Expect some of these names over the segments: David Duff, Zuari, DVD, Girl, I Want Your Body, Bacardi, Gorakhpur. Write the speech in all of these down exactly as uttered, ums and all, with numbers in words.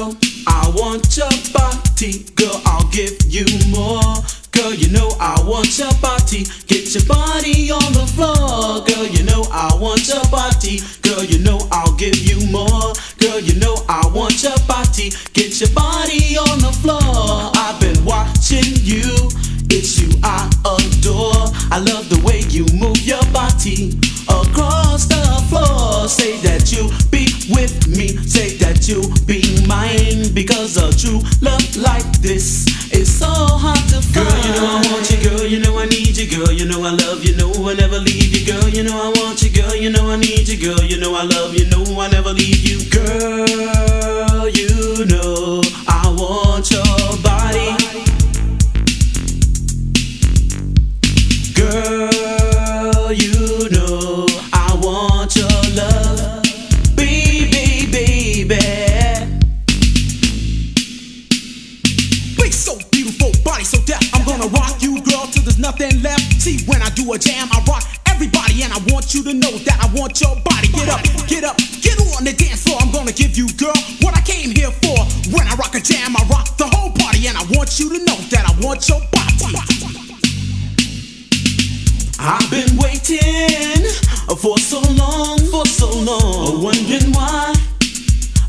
girl, I want your body. Girl, I'll give you more. Girl, you know I want your body. Get your body on the floor. Girl, you know I want your body. Girl, you know I'll give you more. Girl, you know I want your body. Get your body on the floor. I've been watching you. It's you I adore. I love the way you move your body across the floor. Say that you be with me. Say that you be mine. Because a true love like this is so hard to find. Girl, you know I want you. Girl, you know I need you. Girl, you know I love you. No, I never leave you. Girl, you know I want you. Girl, you know I need you. Girl, you know I love you. No, I never leave you. Girl, you know I want your body. Girl, you know I want your love. Baby, baby. Face so beautiful, body so deaf. I'm gonna rock you, girl, till there's nothing left. See, when I do a jam, I rock everybody. And I want you to know that I want your body. Get up, get up, get on the dance floor. I'm gonna give you, girl, what I came here for. When I rock a jam, I rock the whole party. And I want you to know that I want your body. I've been waiting for so long, for so long, wondering why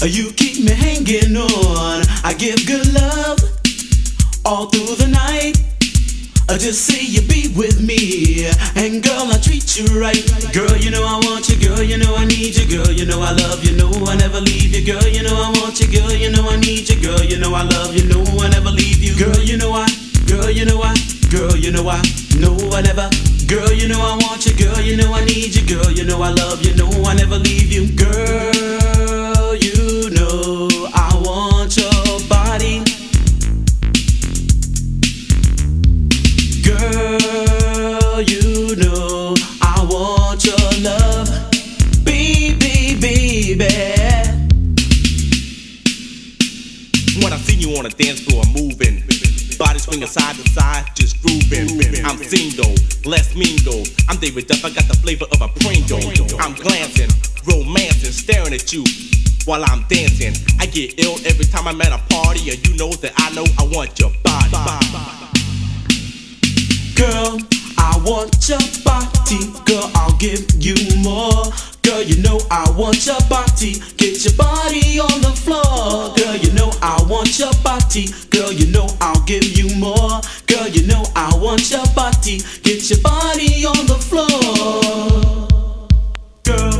you keep me hanging on. I give good love all through the night. I just say you be with me, and girl, I treat you right. Girl, you know I want you. Girl, you know I need you. Girl, you know I love you. No, I never leave you. Girl, you know I want you. Girl, you know I need you. Girl, you know I love you. No, I never leave you. Girl, you know I. Girl, you know I. Girl, you know I. No, I never. Girl, you know I want you. Girl, you know I need you. Girl, you know I love you. No, I never leave you. Girl, you know I want your body. Girl, you know I want your love. Baby, baby. When I see you on a dance floor moving, body swinging side to side, just grooving. I'm single, less mingle. I'm David Duff, I got the flavor of a Pringle. I'm glancing, romancing, staring at you while I'm dancing. I get ill every time I'm at a party, and you know that I know I want your body. Girl, I want your body. Girl, I'll give you more. Girl, you know I want your body. Get your body on the floor. Girl, you know I want your body. Girl, you know I'll give you more. Girl, you know I want your body. Get your body on the floor. Girl,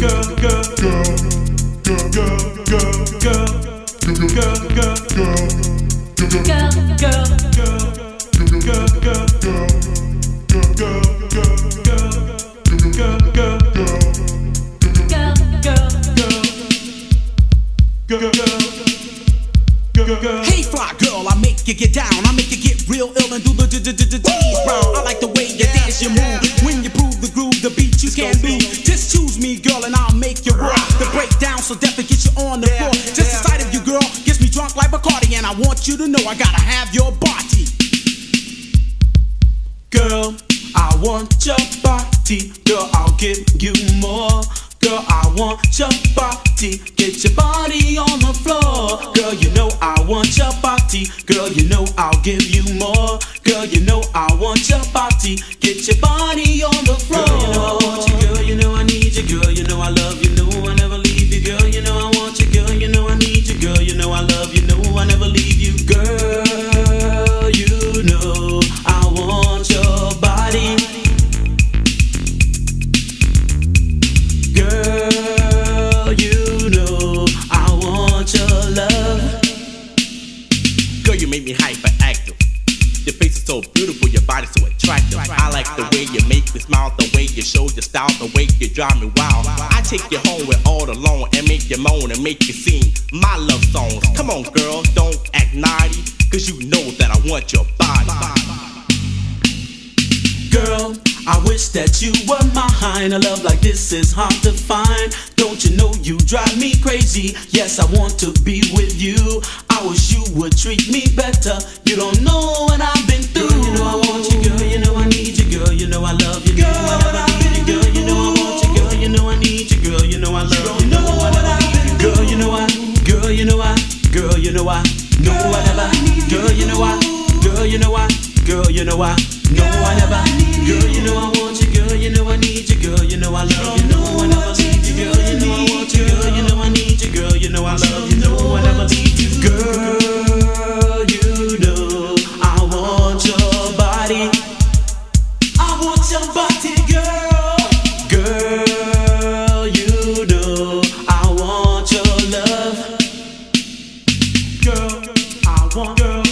girl, girl, girl, girl, girl, girl, girl, girl, girl, girl, girl, girl, girl, girl. Hey fly girl, I make you get down, I make you get real ill and do the d-d-d-d-d round. I like the way you dance, you move, when you prove the groove, the beat you can't move. Just choose me girl and I'll make you rock the breakdown so death can get you on the floor. Just the sight of you girl gets me drunk like Bacardi, and I want you to know I gotta have your body. Girl, I want your body. Girl, I'll give you more. Girl, I want your body. Get your body on the floor. Girl, you know I want your body. Girl, you know I'll give you more. Girl, you know I want your body. Get your body on the floor. Girl, you know I want you. Girl, you know I need you. Girl, you know I love you. No, I never leave you. Girl, you know I want you. Girl, you know I need you. Girl, you know I love you. No, I never leave you. Girl, you know I want your body. Make me hyperactive. Your face is so beautiful, your body so attractive. I like the way you make me smile, the way you show your style, the way you drive me wild. I take you home with all alone and make you moan and make you sing my love songs. Come on, girl, don't act naughty, cause you know that I want your body. Girl, I wish that you were mine. A love like this is hard to find. Don't you know you drive me crazy? Yes, I want to be with you. I wish you would treat me better. You don't know what I've been through. Girl, you know I want you. Girl, you know I need you. Girl, you know I love you. Girl, I never leave you. Girl, you know I want you. Girl, you know I need you. Girl, you know I love you. You don't know what I've been through. Girl, you know I. Girl, you know I. you know I, no I never. Girl, you know I want you, girl, you know I need you, girl, you know I love you, no I never leave you, girl, you know I want you, girl, you know I need you, girl, you know I love you, no I never leave you, girl, you know I want your body, I want your body, girl, girl, you know I want your love, girl, I want girl.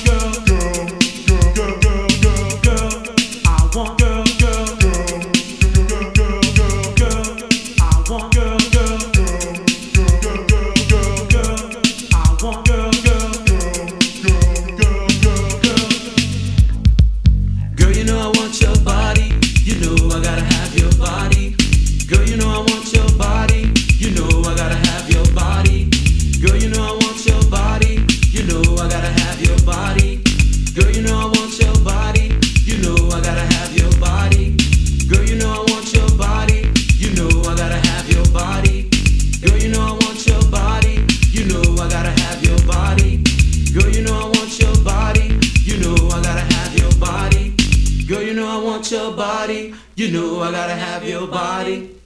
Your body, you know I gotta have your body.